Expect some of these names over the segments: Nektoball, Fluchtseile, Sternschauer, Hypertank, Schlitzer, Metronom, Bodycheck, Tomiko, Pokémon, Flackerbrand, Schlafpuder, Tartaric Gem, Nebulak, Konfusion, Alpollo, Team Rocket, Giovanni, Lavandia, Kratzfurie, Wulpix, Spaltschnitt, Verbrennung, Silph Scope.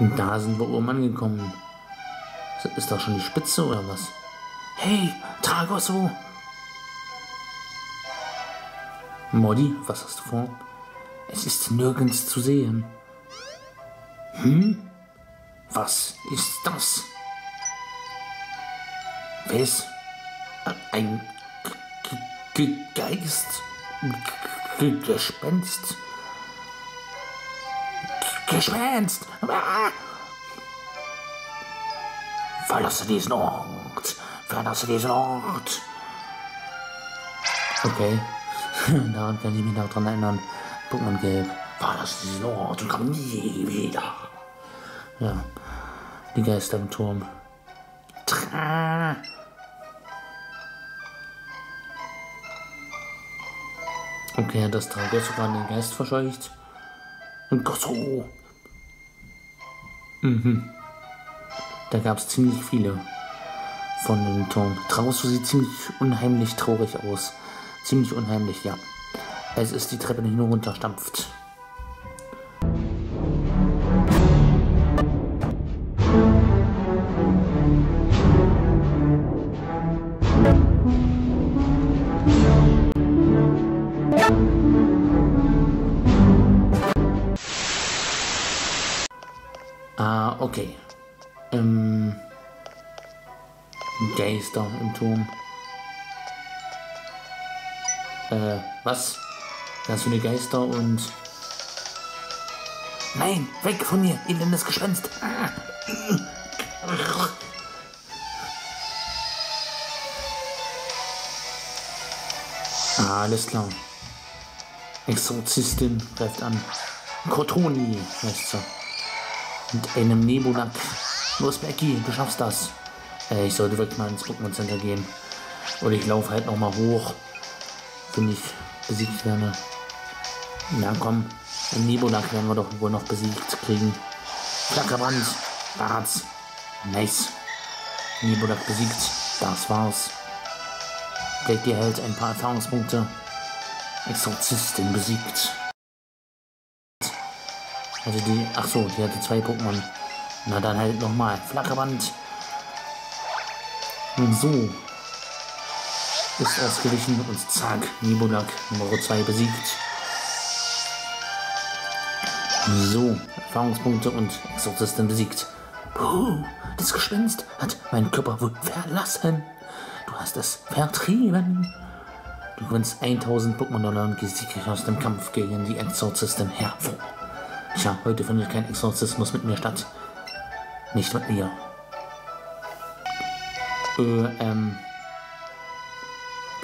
Und da sind wir oben angekommen. Ist das schon die Spitze oder was? Hey, Tragosso! Modi, was hast du vor? Es ist nirgends zu sehen. Hm? Was ist das? Was? Ein Geist? Gespenst? Gespenst! Ah! Verlasse diesen Ort! Verlasse diesen Ort! Okay. Daran kann ich mich noch dran erinnern. Pokémon Gelb. Verlasse diesen Ort und komm nie wieder! Ja. Die Geister im Turm. Tra! Okay, hat das Tragosso gerade den Geist verscheucht. Und Gosso! Mhm. Da gab es ziemlich viele von dem Turm. Tragosso sieht ziemlich unheimlich traurig aus. Ziemlich unheimlich, ja. Es ist die Treppe, die nur runterstampft. Ah, okay. Geister im Turm. Was? Da hast du die Geister und... Nein, weg von mir, elendes Gespenst! Alles klar. Exorzistin greift an. Cortoni heißt sie. Mit einem Nebulak. Los, Becky, du schaffst das. Ich sollte wirklich mal ins Pokémon Center gehen. Oder ich laufe halt nochmal hoch. Wenn ich besiegt werde. Na komm, im Nebulak werden wir doch wohl noch besiegt kriegen. Flackerbrand, Barz. Nice. Nebulak besiegt. Das war's. Bleibt dir halt ein paar Erfahrungspunkte. Exorzistin besiegt. Also die, ach so, die hatte zwei Pokémon. Na dann halt nochmal. Flackerband. Und so ist ausgewichen und zack, Nebulak Nummer 2 besiegt. So, Erfahrungspunkte und Exorzistin besiegt. Puh, das Gespenst hat meinen Körper wohl verlassen. Du hast es vertrieben. Du gewinnst 1000 Pokémon-Dollar und gehst sicher aus dem Kampf gegen die Exorzistin hervor. Tja, heute findet kein Exorzismus mit mir statt. Nicht mit mir.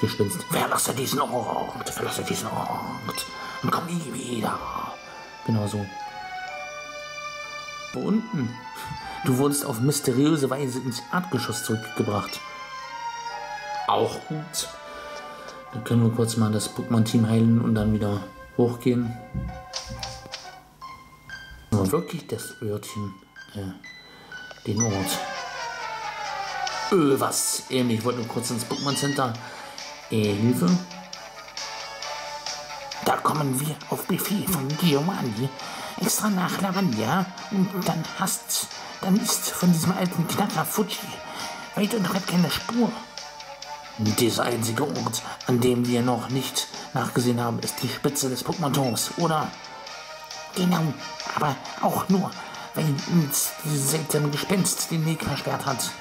Gespenst. Verlasse diesen Ort! Verlasse diesen Ort! Und komm nie wieder! Genau so. Wo unten? Du wurdest auf mysteriöse Weise ins Erdgeschoss zurückgebracht. Auch gut. Dann können wir kurz mal das Pokémon-Team heilen und dann wieder hochgehen. Nur wirklich das Örtchen, den Ort. Was? Ich wollte nur kurz ins Pokémon Center. Hilfe. Da kommen wir auf Befehl von Giovanni. Extra nach Lavandia. Und dann ist von diesem alten Knacker Fuji weit und breit keine Spur. Dieser einzige Ort, an dem wir noch nicht nachgesehen haben, ist die Spitze des Pokémon-Turms, oder? Genau, aber auch nur, weil uns dieses seltsame Gespenst den Weg versperrt hat.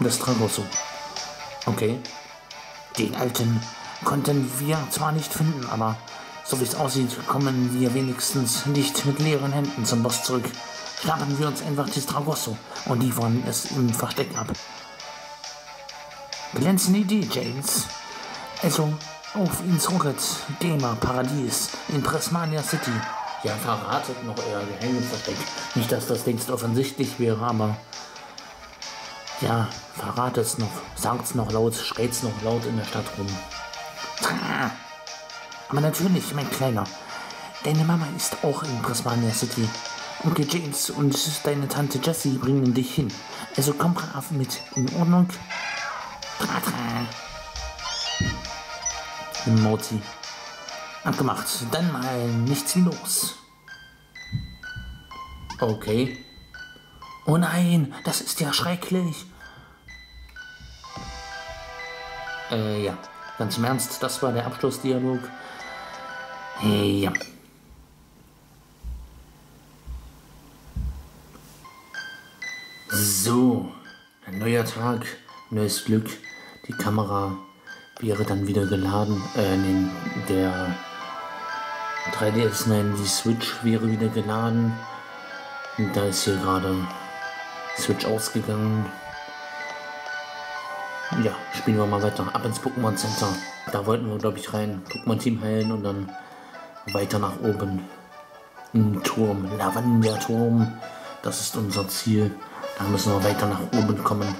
Das Tragosso. Okay. Den Alten konnten wir zwar nicht finden, aber so wie es aussieht, kommen wir wenigstens nicht mit leeren Händen zum Boss zurück. Schnappen wir uns einfach das Tragosso und liefern es im Versteck ab. Glänzende Idee, James. Also... Auf ins Rocket, Gamer Paradies in Prismania City. Ja, verratet noch euer Geheimnisversteck. Nicht, dass das längst offensichtlich wäre, aber... Ja, verratet es noch. Sagt's noch laut, schreit's noch laut in der Stadt rum. Aber natürlich, mein Kleiner. Deine Mama ist auch in Prismania City. Onkel James und deine Tante Jessie bringen dich hin. Also komm brav mit. In Ordnung? Mauzi. Abgemacht. Dann mal nichts wie los. Okay. Oh nein, das ist ja schrecklich. Ja. Ganz im Ernst, das war der Abschlussdialog. Ja. So. Ein neuer Tag, neues Glück. Die Kamera wäre dann wieder geladen. Der 3DS, nein, die Switch wäre wieder geladen. Und da ist hier gerade Switch ausgegangen. Ja, spielen wir mal weiter. Ab ins Pokémon Center. Da wollten wir, glaube ich, rein. Pokémon Team heilen und dann weiter nach oben. Im Turm. Lavandia-Turm. Das ist unser Ziel. Da müssen wir weiter nach oben kommen.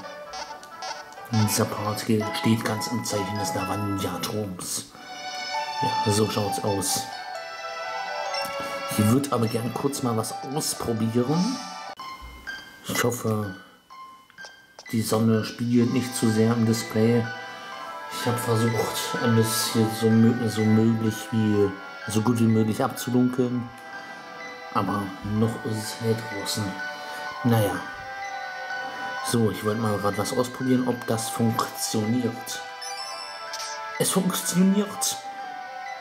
Dieser Part steht ganz im Zeichen des Lavandia-Turms. Ja, so schaut's aus. Ich würde aber gern kurz mal was ausprobieren. Ich hoffe, die Sonne spiegelt nicht zu sehr im Display. Ich habe versucht, alles hier so gut wie möglich abzudunkeln. Aber noch ist es hell draußen. Naja. So, ich wollte mal gerade was ausprobieren, ob das funktioniert. Es funktioniert!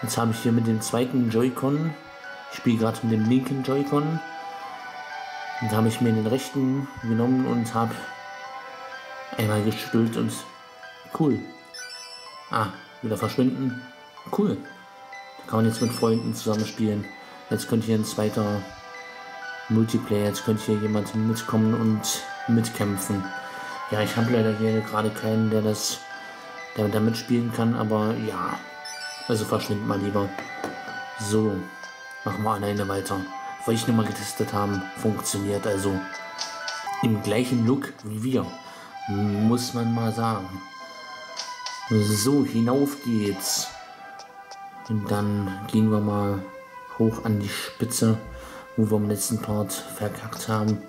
Jetzt habe ich hier mit dem zweiten Joy-Con, ich spiele gerade mit dem linken Joy-Con, und habe ich mir den rechten genommen und habe einmal gestülpt und cool. Ah, wieder verschwinden. Cool. Da kann man jetzt mit Freunden zusammen spielen. Jetzt könnte hier ein zweiter Multiplayer, jetzt könnte hier jemand mitkommen und mitkämpfen. Ja, ich habe leider hier gerade keinen, der da mitspielen kann, aber ja. Also verschwinden mal lieber. So, machen wir alleine weiter. Weil ich nochmal getestet haben, funktioniert also im gleichen Look wie wir. Muss man mal sagen. So, hinauf geht's. Und dann gehen wir mal hoch an die Spitze, wo wir im letzten Part verkackt haben.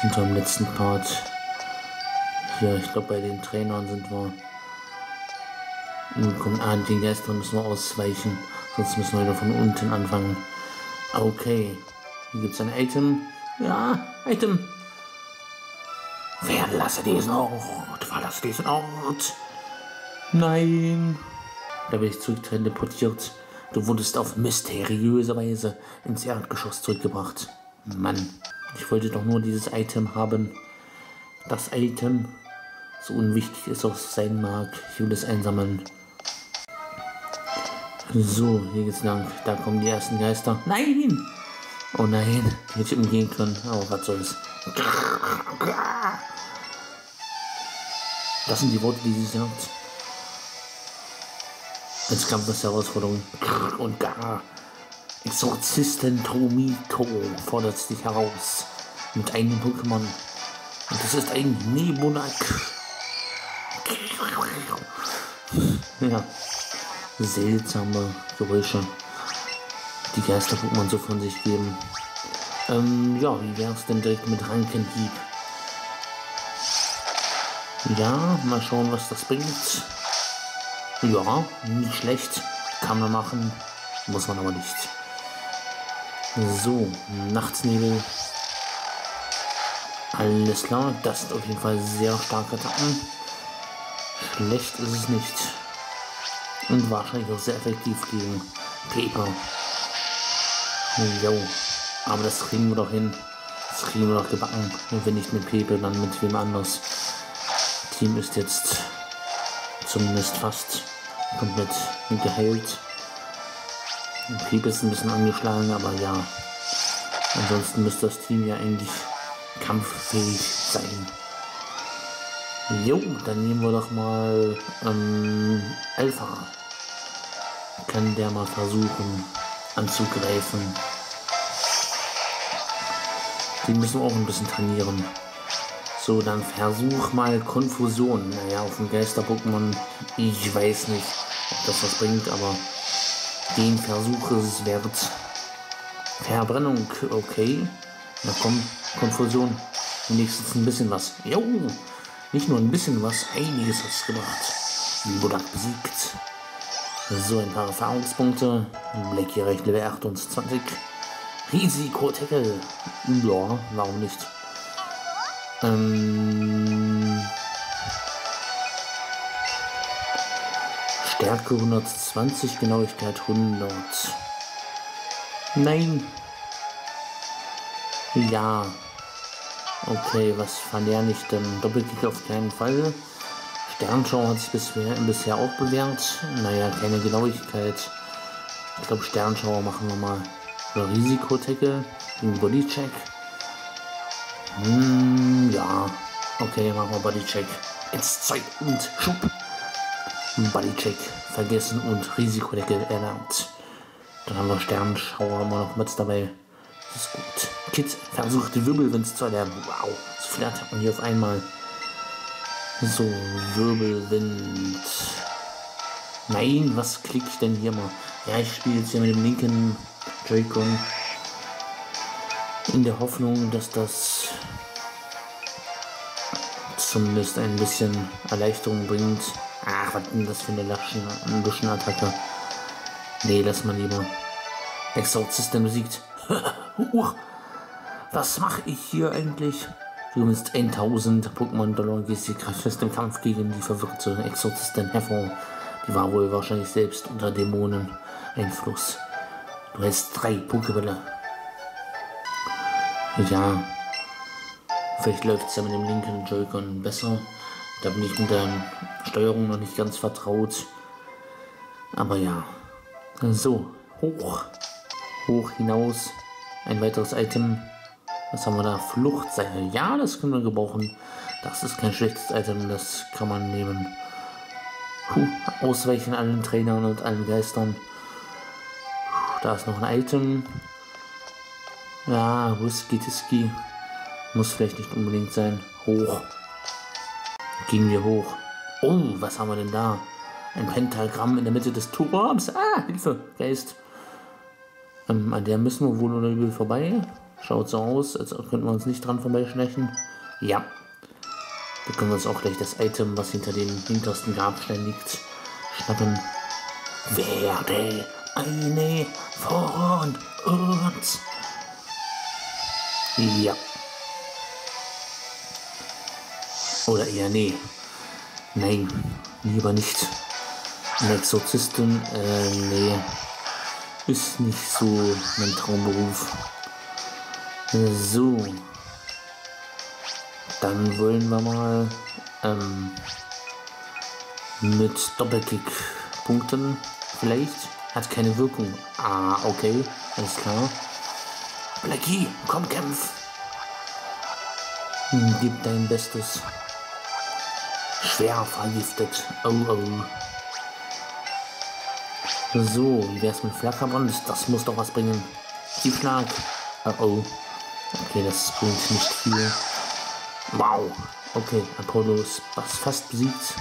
Sind wir im letzten Part. Ja, ich glaube bei den Trainern sind wir. Und kommt an, den Geistern müssen wir ausweichen. Sonst müssen wir wieder von unten anfangen. Okay. Hier gibt's ein Item. Ja, Item. Verlasse diesen Ort! Verlasse diesen Ort! Nein! Da bin ich zurückteleportiert. Du wurdest auf mysteriöse Weise ins Erdgeschoss zurückgebracht. Mann, ich wollte doch nur dieses Item haben. Das Item, so unwichtig es auch sein mag, ich will es einsammeln. So, hier geht's lang. Da kommen die ersten Geister. Nein! Oh nein, hätte ich umgehen können. Aber was soll's. Das sind die Worte, die sie sagt. Als Kampfes-Herausforderung. Und gar. Exorzisten Tomiko fordert dich heraus. Mit einem Pokémon. Und das ist ein Nebulak. Ja. Seltsame Geräusche. Die Geister-Pokémon so von sich geben. Ja, wie wär's denn direkt mit Rankenhieb? Ja, mal schauen, was das bringt. Ja, nicht schlecht. Kann man machen. Muss man aber nicht. So, Nachtsnebel. Alles klar. Das ist auf jeden Fall sehr starke Attacken. Schlecht ist es nicht. Und wahrscheinlich auch sehr effektiv gegen Pipi. Jo. Aber das kriegen wir doch hin. Das kriegen wir doch gebacken. Und wenn nicht mit Pipi, dann mit wem anders. Team ist jetzt zumindest fast komplett geheilt. Piep ist ein bisschen angeschlagen, aber ja. Ansonsten müsste das Team ja eigentlich kampffähig sein. Jo, dann nehmen wir doch mal Alpha. Kann der mal versuchen anzugreifen. Die müssen wir auch ein bisschen trainieren. So, dann versuch mal Konfusion. Naja, auf dem Geister-Pokémon, ich weiß nicht, ob das was bringt, aber den Versuch ist es wert. Verbrennung, okay. Na komm, Konfusion, wenigstens ein bisschen was. Jo, nicht nur ein bisschen was, einiges hat's gemacht. Nebulak besiegt. So, ein paar Erfahrungspunkte. Blick hier recht, Level 28. Risikotacke. Ja, warum nicht? Stärke 120, Genauigkeit 100. Nein. Ja. Okay, was verlerne ich denn? Doppelkick auf keinen Fall. Sternschauer hat sich bisher auch bewährt. Naja, keine Genauigkeit. Ich glaube, Sternschauer machen wir mal. Oder Risikotacke gegen Bodycheck. Ja. Okay, machen wir Bodycheck. Jetzt Zeug und Schub. Bodycheck vergessen und Risikotacke erlernt. Dann haben wir Sternschauer immer noch mit dabei. Das ist gut. Kid versucht die Wirbelwind zu erlernen. Wow, so viele Attacken hier auf einmal. So, Wirbelwind. Nein, was klicke ich denn hier mal? Ja, ich spiele jetzt hier mit dem linken Joy-Con. In der Hoffnung, dass das zumindest ein bisschen Erleichterung bringt. Ach, was denn das für eine Laschen-Attacke? Nee, lass mal lieber. Exorzisten besiegt. Was mache ich hier eigentlich? Du gewinnst 1000 Pokémon-Dollar und gehst die Kraft fest im Kampf gegen die verwirrte Exorzistin hervor. Die war wohl wahrscheinlich selbst unter Dämonen-Einfluss. Du hast 3 Pokébälle. Ja. Vielleicht läuft es ja mit dem linken Joy-Con besser. Da bin ich mit der Steuerung noch nicht ganz vertraut. Aber ja. So. Hoch. Hoch hinaus. Ein weiteres Item. Was haben wir da? Fluchtseile. Ja, das können wir gebrauchen. Das ist kein schlechtes Item. Das kann man nehmen. Ausweichen allen Trainern und allen Geistern. Da ist noch ein Item. Ja, Whisky-Tisky. Muss vielleicht nicht unbedingt sein. Hoch. Gehen wir hoch. Oh, was haben wir denn da? Ein Pentagramm in der Mitte des Turms. Ah, Hilfe, Geist. An der müssen wir wohl oder übel vorbei. Schaut so aus, als könnten wir uns nicht dran vorbeischleichen. Ja. Da können wir uns auch gleich das Item, was hinter dem hintersten Grabstein liegt, schnappen. Werde eine von uns. Ja. Oder eher nee. Nein, lieber nicht. Eine Exorzistin, nee. Ist nicht so mein Traumberuf. So, dann wollen wir mal mit Doppelkick punkten, vielleicht, hat keine Wirkung, ah, okay, alles klar, Blackie, komm, kämpf, gib dein Bestes, schwer vergiftet, oh, oh, so, wie wär's mit Flackerbrand, das muss doch was bringen, Diebschlag, oh, oh. Okay, das bringt nicht viel. Wow. Okay, Alpollo ist fast besiegt.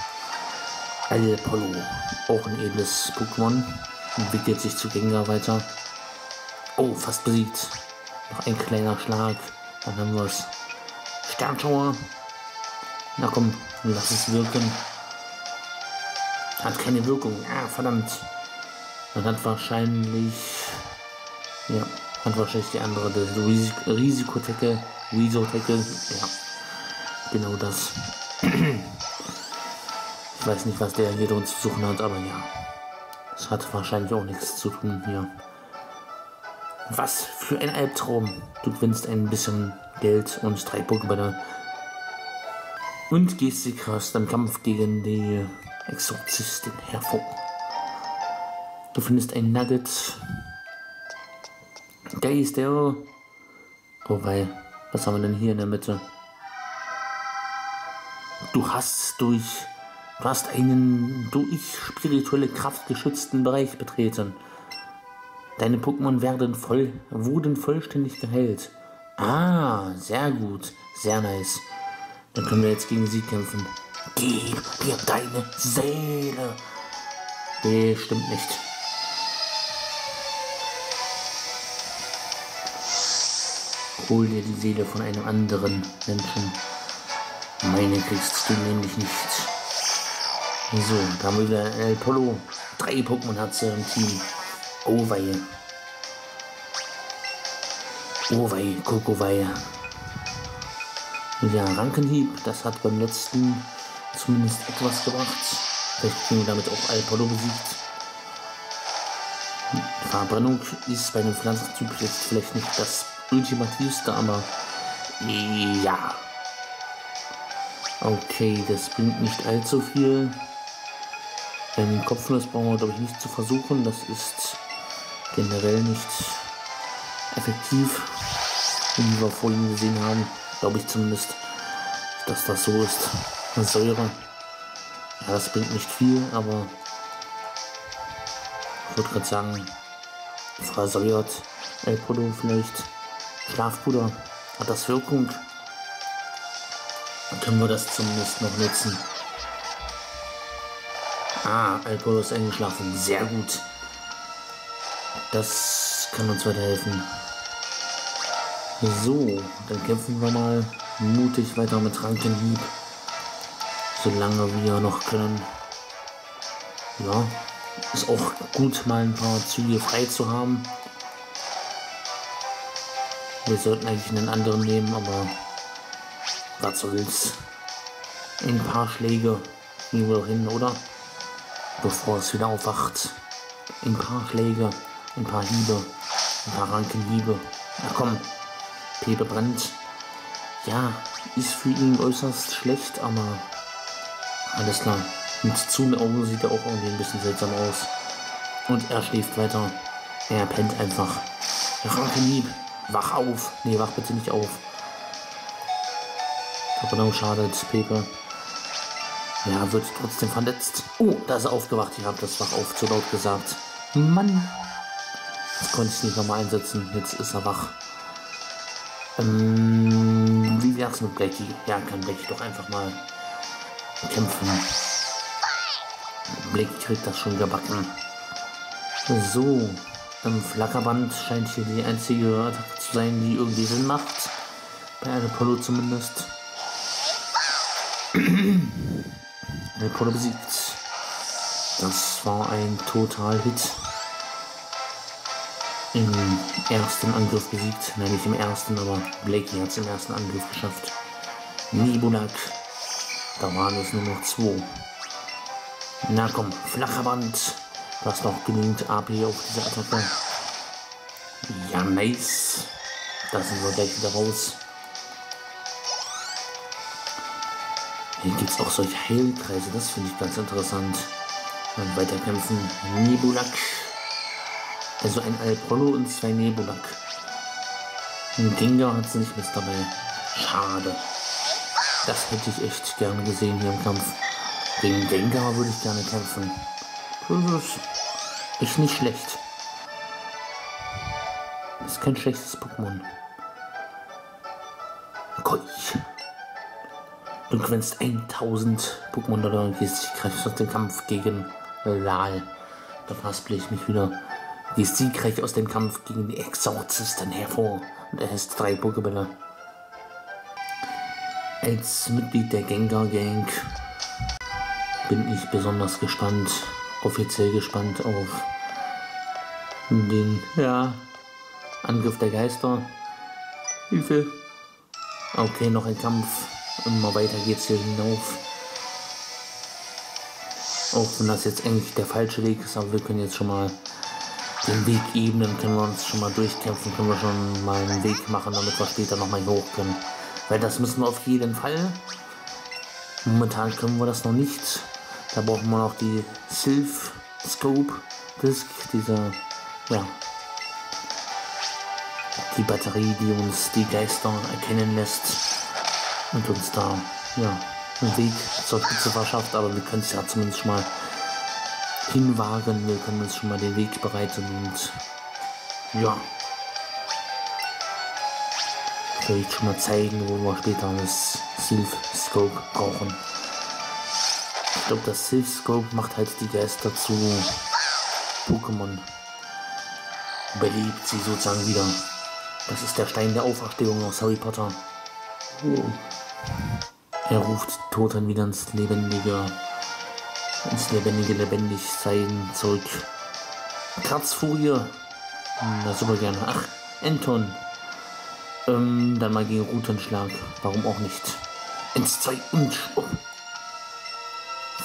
Alpollo, auch ein edles Pokémon. Entwickelt sich zu Gengar weiter. Oh, fast besiegt. Noch ein kleiner Schlag. Dann haben wir es. Sternschauer. Na komm, lass es wirken. Hat keine Wirkung. Ah, verdammt. Man hat wahrscheinlich... Ja. Und wahrscheinlich die andere, das Risikotacke, ja, genau das. Ich weiß nicht, was der hier drin zu suchen hat, aber ja, es hat wahrscheinlich auch nichts zu tun hier. Was für ein Albtraum. Du gewinnst ein bisschen Geld und 3 Pokébälle. Und gehst die Kraft im Kampf gegen die Exorzistin hervor. Du findest ein Nugget. Geist, der. Oh, wei. Was haben wir denn hier in der Mitte? Du hast einen durch spirituelle Kraft geschützten Bereich betreten. Deine Pokémon wurden vollständig geheilt. Ah, sehr gut. Sehr nice. Dann können wir jetzt gegen sie kämpfen. Gib mir deine Seele. Nee, stimmt nicht. Hol dir die Seele von einem anderen Menschen. Meine kriegst du nämlich nicht. So, da haben wir wieder Alpollo. 3 Pokémon hat sie im Team. Oh weia. Oh weia, Koko weia. Ja, Rankenhieb, das hat beim letzten zumindest etwas gebracht. Vielleicht kriegen wir damit auch Alpollo besiegt. Verbrennung ist bei einem Pflanzentyp jetzt vielleicht nicht das ultimativste, aber ja. Okay, das bringt nicht allzu viel. Kopfnuss brauchen wir, glaube ich, nicht zu versuchen. Das ist generell nicht effektiv, wie wir vorhin gesehen haben. Glaube ich zumindest, dass das so ist. Säure. Ja, das bringt nicht viel, aber ich würde gerade sagen, versäuert Alpollo vielleicht. Schlafpuder. Hat das Wirkung? Dann können wir das zumindest noch nutzen. Ah, Alpollo ist eingeschlafen. Sehr gut. Das kann uns weiterhelfen. So, dann kämpfen wir mal mutig weiter mit Rankenhieb. Solange wir noch können. Ja, ist auch gut, mal ein paar Züge frei zu haben. Wir sollten eigentlich einen anderen nehmen, aber was soll's. Ein paar Schläge gehen wir doch hin, oder? Bevor es wieder aufwacht. Ein paar Schläge, ein paar Hiebe, ein paar Rankenhiebe. Na komm, Pepe brennt. Ja, ist für ihn äußerst schlecht, aber alles klar. Mit zu den Augen sieht er auch irgendwie ein bisschen seltsam aus. Und er schläft weiter. Er pennt einfach. Rankenhieb, wach auf. Nee, wach bitte nicht auf. Verbrennung schadet Pepe. Ja, wird trotzdem verletzt. Oh, da ist er aufgewacht. Ich habe das Wach auf zu laut gesagt. Mann. Jetzt konnte ich es nicht nochmal einsetzen. Jetzt ist er wach. Wie wär's mit Blackie? Ja, kann Blackie doch einfach mal kämpfen. Blackie kriegt das schon gebacken. So. Flackerband scheint hier die einzige Attacke zu sein, die irgendwie Sinn macht. Bei Alpollo zumindest. Alpollo besiegt. Das war ein Total-Hit. Im ersten Angriff besiegt. Nein, nicht im ersten, aber Blackie hat es im ersten Angriff geschafft. Nebulak. Da waren es nur noch 2. Na komm, flacher Wand. Du hast noch genügend AP auf diese Attacke. Ja, nice. Da sind wir gleich wieder raus. Hier gibt es auch solche Heilkreise, das finde ich ganz interessant. Und weiterkämpfen. Nebulak. Also ein Alpollo und 2 Nebulak. Ein Gengar hat es nicht mit dabei. Schade. Das hätte ich echt gerne gesehen hier im Kampf. Gegen Gengar würde ich gerne kämpfen. Das ist nicht schlecht. Das ist kein schlechtes Pokémon. Keuch. Du gewinnst 1000 Pokémon Dollar und gehst siegreich aus dem Kampf gegen Lal. Da verhaspel ich mich wieder. Gehst siegreich aus dem Kampf gegen die Exorzisten hervor und erhältst 3 Pokébälle. Als Mitglied der Gengar Gang bin ich besonders gespannt, offiziell gespannt auf den Angriff der Geister. Hilfe! Okay, noch ein Kampf. Immer weiter geht's hier hinauf. Auch wenn das jetzt eigentlich der falsche Weg ist, aber wir können jetzt schon mal den Weg ebnen, können wir uns schon mal durchkämpfen, können wir schon mal einen Weg machen, damit wir später nochmal hoch können. Weil das müssen wir auf jeden Fall. Momentan können wir das noch nicht. Da brauchen wir noch die Silph Scope Disk, die Batterie, die uns die Geister erkennen lässt. Und uns da, einen Weg zur Spitze verschafft, aber wir können es ja zumindest schon mal hinwagen, wir können uns schon mal den Weg bereiten und, vielleicht schon mal zeigen, wo wir später das Silph Scope brauchen. Ich glaube, das Silph Scope macht halt die Geister zu Pokémon. Belebt sie sozusagen wieder. Das ist der Stein der Auferstehung aus Harry Potter. Er ruft Toten wieder ins Lebendige. ins lebendige Lebendigsein zurück. Kratzfurie, super gerne. Ach, Anton. Dann mal gegen Routenschlag. Warum auch nicht? 1, 2 und Stopp.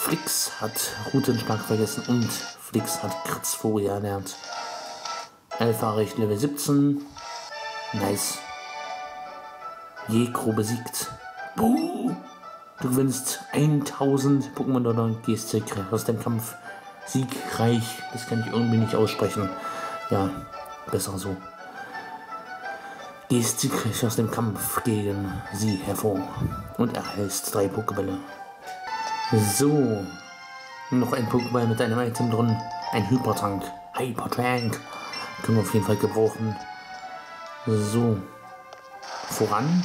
Flix hat Routenschlag vergessen und Flix hat Kratzfurie erlernt. Alpha-Recht Level 17. Nice. Jekro besiegt. Buh! Du gewinnst 1000 Pokémon-Dollar und gehst zurück aus dem Kampf. Siegreich. Das kann ich irgendwie nicht aussprechen. Ja, besser so. Gehst siegreich aus dem Kampf gegen sie hervor und erhältst 3 Pokébälle. So. Noch ein Pokéball mit einem Item drin. Ein Hypertank. Hypertank. Können wir auf jeden Fall gebrauchen. So. Voran.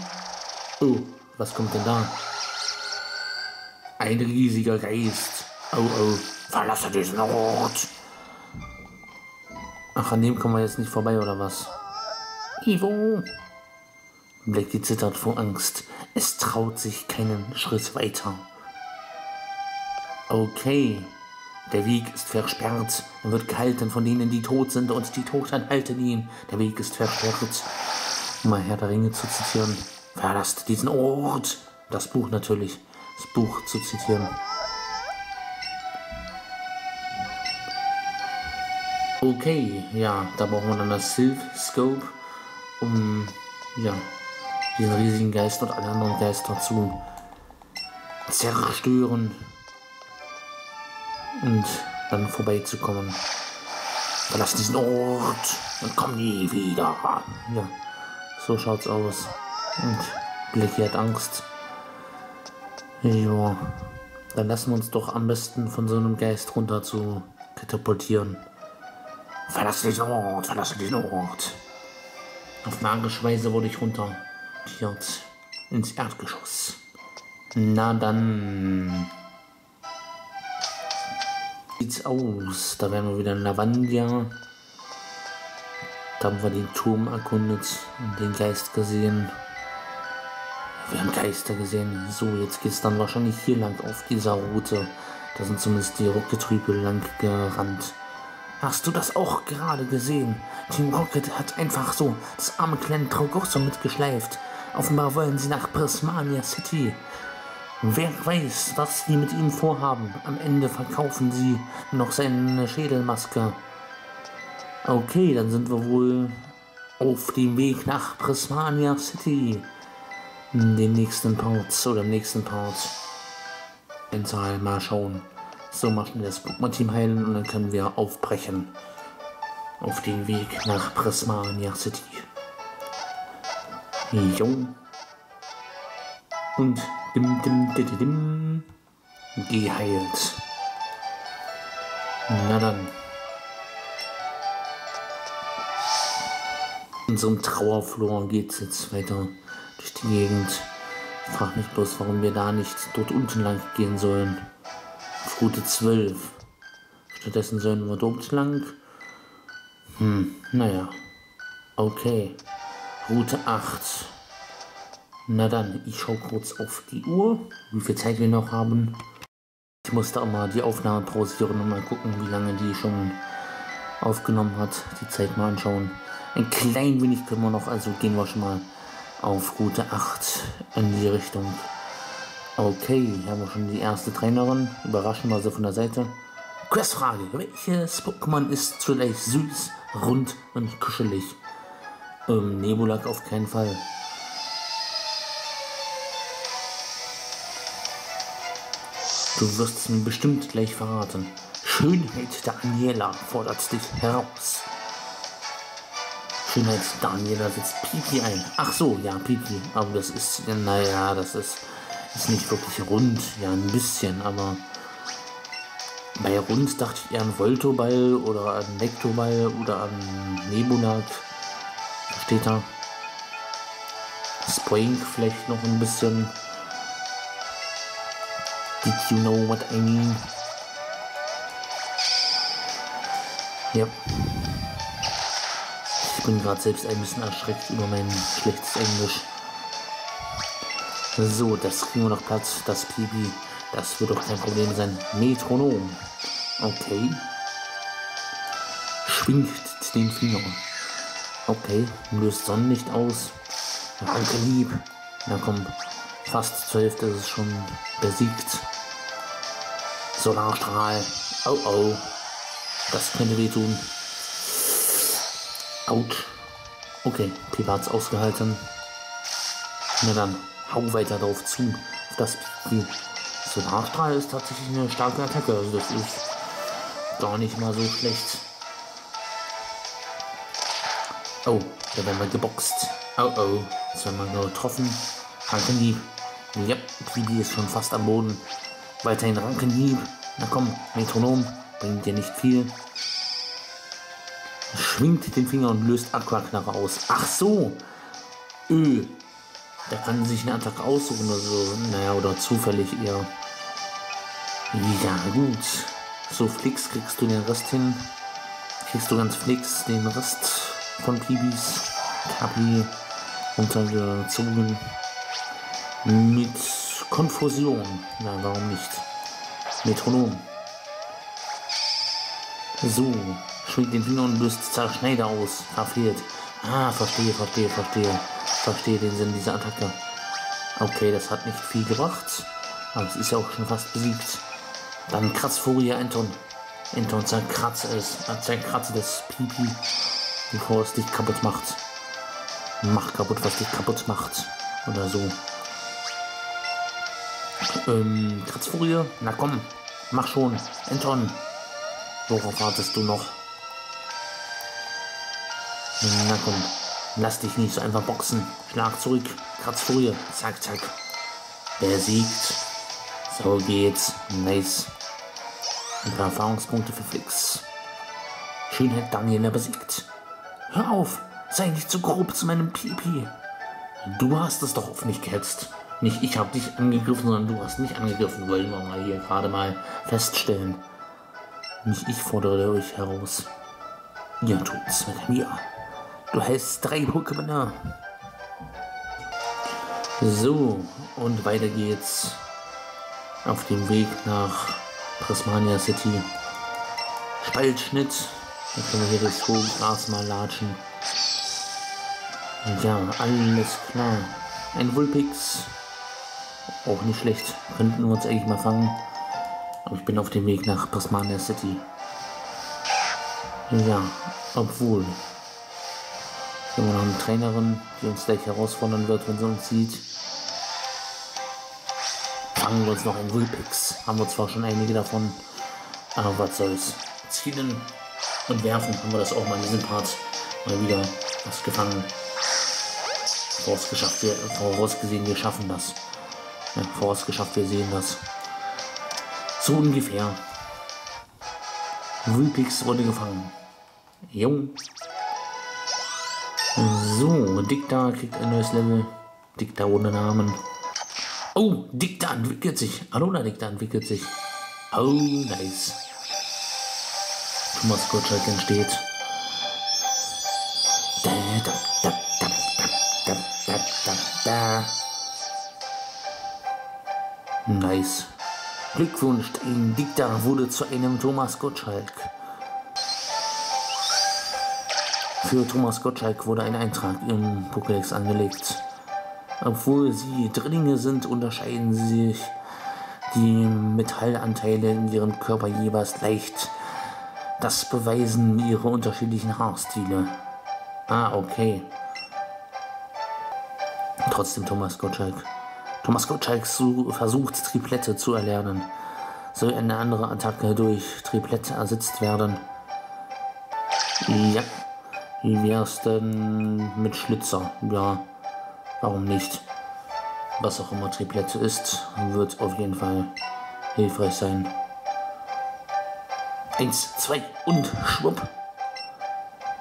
Oh, was kommt denn da? Ein riesiger Geist. Oh, oh. Verlasse diesen Ort. Ach, an dem kommen wir jetzt nicht vorbei, oder was? Ivo. Blackie zittert vor Angst. Es traut sich keinen Schritt weiter. Okay. Der Weg ist versperrt. Er wird gehalten von denen, die tot sind, und die Toten halten ihn. Der Weg ist versperrt. Um mal Herr der Ringe zu zitieren. Verlasst diesen Ort. Das Buch natürlich. Das Buch zu zitieren. Okay, ja, da brauchen wir dann das Silph Scope, um, ja, diesen riesigen Geist und alle anderen Geister zu zerstören und dann vorbeizukommen. Verlass diesen Ort und komm nie wieder. Ja, so schaut's aus. Und Blackie hat Angst. Ja, dann lassen wir uns doch am besten von so einem Geist runter zu katapultieren. Verlasse diesen Ort, verlasse diesen Ort. Auf magische Weise wurde ich runtertiert ins Erdgeschoss. Na dann. Sieht's aus. Da wären wir wieder in Lavandia. Da haben wir den Turm erkundet und den Geist gesehen. Wir haben Geister gesehen. So, jetzt geht's dann wahrscheinlich hier lang auf dieser Route. Da sind zumindest die Rocket-Trübel lang gerannt. Hast du das auch gerade gesehen? Team Rocket hat einfach so das arme kleine Tragosso mitgeschleift. Offenbar wollen sie nach Prismania City. Wer weiß, was die mit ihm vorhaben. Am Ende verkaufen sie noch seine Schädelmaske. Okay, dann sind wir wohl auf dem Weg nach Prismania City. In den nächsten Part oder im nächsten Part. Einzahl, mal schauen. So, machen wir das Pokémon-Team heilen und dann können wir aufbrechen. Auf den Weg nach Prismania City. Jo. Und dim dim dim dim. Geheilt. Na dann. In so einem Trauerflor geht es jetzt weiter durch die Gegend. Ich frage mich bloß, warum wir da nicht dort unten lang gehen sollen. Route 12. Stattdessen sollen wir dort lang. Naja. Okay. Route 8. Na dann, ich schaue kurz auf die Uhr, wie viel Zeit wir noch haben. Ich musste auch mal die Aufnahme pausieren und mal gucken, wie lange die schon aufgenommen hat. Die Zeit mal anschauen. Ein klein wenig können wir noch, also gehen wir schon mal auf Route 8 in die Richtung. Okay, hier haben wir schon die erste Trainerin. Überraschen wir sie von der Seite. Questfrage. Welches Pokémon ist vielleicht süß, rund und kuschelig? Nebulak auf keinen Fall. Du wirst es mir bestimmt gleich verraten. Schönheit Daniela fordert dich heraus. Schönheit Daniela setzt Pipi ein. Ach so, ja, Pipi. Aber das ist, naja, das ist... Ist nicht wirklich rund, ja ein bisschen, aber bei rund dachte ich eher an Voltoball oder an Nektoball oder an Nebulak. Steht da. Spoink vielleicht noch ein bisschen. Did you know what I mean? Ja. Ich bin gerade selbst ein bisschen erschreckt über mein schlechtes Englisch. So, das kriegen wir noch Platz, das Pipi. Das wird doch kein Problem sein. Metronom. Okay. Schwingt den Finger. Okay. Löst Sonnen nicht aus. Rankenhieb. Na komm. Fast zur Hälfte ist es schon besiegt. Solarstrahl. Oh oh. Das könnte wehtun. Autsch. Okay, Privat's ausgehalten. Na dann, hau weiter drauf zu. Auf das Pipi. Solarstrahl ist tatsächlich eine starke Attacke. Also das ist gar nicht mal so schlecht. Oh, da werden wir geboxt. Oh oh. Jetzt werden wir getroffen. Rankenhieb. Ja, Pipi ist schon fast am Boden. Weiterhin Rankenhieb. Na komm, Metronom. Bringt dir nicht viel. Schwingt den Finger und löst Aquaknarre aus. Ach so. Da kann sich eine Attacke aussuchen oder so. Naja, oder zufällig eher. Ja, gut. So, Flix, kriegst du den Rest hin. Kriegst du ganz Flix den Rest von Pibis. Kapi untergezogen. Mit Konfusion. Na, warum nicht? Metronom. So. Schwingt den Finger und löst Zerschneider aus. Verfehlt. Ah, verstehe. Verstehe den Sinn dieser Attacke. Okay, das hat nicht viel gebracht. Aber es ist ja auch schon fast besiegt. Dann Kratzfurie, Anton. Anton, zerkratze es. Zerkratze das Pipi, bevor es dich kaputt macht. Mach kaputt, was dich kaputt macht. Oder so. Kratzfurie, na komm. Mach schon. Anton. Worauf wartest du noch? Na komm, lass dich nicht so einfach boxen. Schlag zurück, Kratzfurie, zack, zack. Besiegt. So geht's, nice. Ein paar Erfahrungspunkte für Flix. Schönheit Daniela besiegt. Hör auf, sei nicht so grob zu meinem Pipi. Du hast es doch auf mich gehetzt. Nicht ich hab dich angegriffen, sondern du hast mich angegriffen. Wollen wir mal hier gerade mal feststellen. Nicht ich fordere euch heraus. Ihr tut's mit mir. Du hältst 3 Pokémon. So, und weiter geht's. Auf dem Weg nach Prismania City. Spaltschnitt. Dann können wir hier das hohe Gras mal latschen. Ja, alles klar. Ein Wulpix. Auch nicht schlecht. Könnten wir uns eigentlich mal fangen. Aber ich bin auf dem Weg nach Prismania City. Ja, obwohl. Wir haben noch eine Trainerin, die uns gleich herausfordern wird, wenn sie uns sieht. Fangen wir uns noch einen Wulpix. Haben wir zwar schon einige davon, aber was soll's. Zielen und werfen haben wir das auch mal in diesem Part. Mal wieder was gefangen. Vorausgesehen, wir schaffen das. Ja, vorausgeschafft, wir sehen das. So ungefähr. Wulpix wurde gefangen. Jung. So, Digda kriegt ein neues Level. Digda ohne Namen. Oh, Digda entwickelt sich. Alona Digda entwickelt sich. Oh, nice. Thomas Gottschalk entsteht. Nice. Glückwunsch, dein Digda wurde zu einem Thomas Gottschalk. Für Thomas Gottschalk wurde ein Eintrag im Pokédex angelegt. Obwohl sie Drillinge sind, unterscheiden sich die Metallanteile in ihrem Körper jeweils leicht. Das beweisen ihre unterschiedlichen Haarstile. Ah, okay. Trotzdem Thomas Gottschalk. Thomas Gottschalk versucht, Triplette zu erlernen. Soll eine andere Attacke durch Triplette ersetzt werden? Ja. Wie wär's denn mit Schlitzer? Ja. Warum nicht? Was auch immer Triplette ist, wird auf jeden Fall hilfreich sein. 1, 2 und schwupp.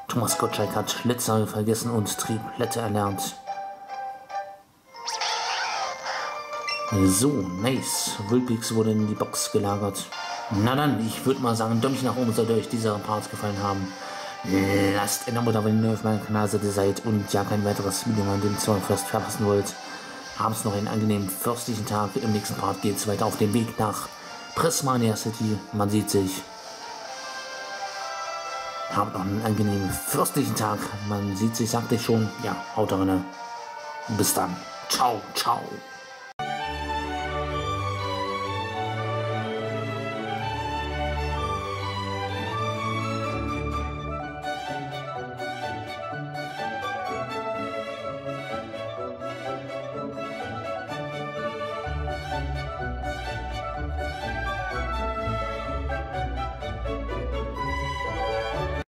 Thomas Gottschalk hat Schlitzer vergessen und Triplette erlernt. So, nice. Wulpix wurde in die Box gelagert. Na dann, ich würde mal sagen, Däumchen nach oben, sollte euch dieser Part gefallen haben. Lasst ein Abo da, wenn ihr neu auf meinem Kanal seid und ja kein weiteres Video an dem Zornfest verpassen wollt. Abends noch einen angenehmen fürstlichen Tag. Im nächsten Part geht es weiter auf den Weg nach Prismania City. Man sieht sich. Habt noch einen angenehmen fürstlichen Tag. Man sieht sich, sagte ich schon. Ja, haut rein. Bis dann. Ciao, ciao.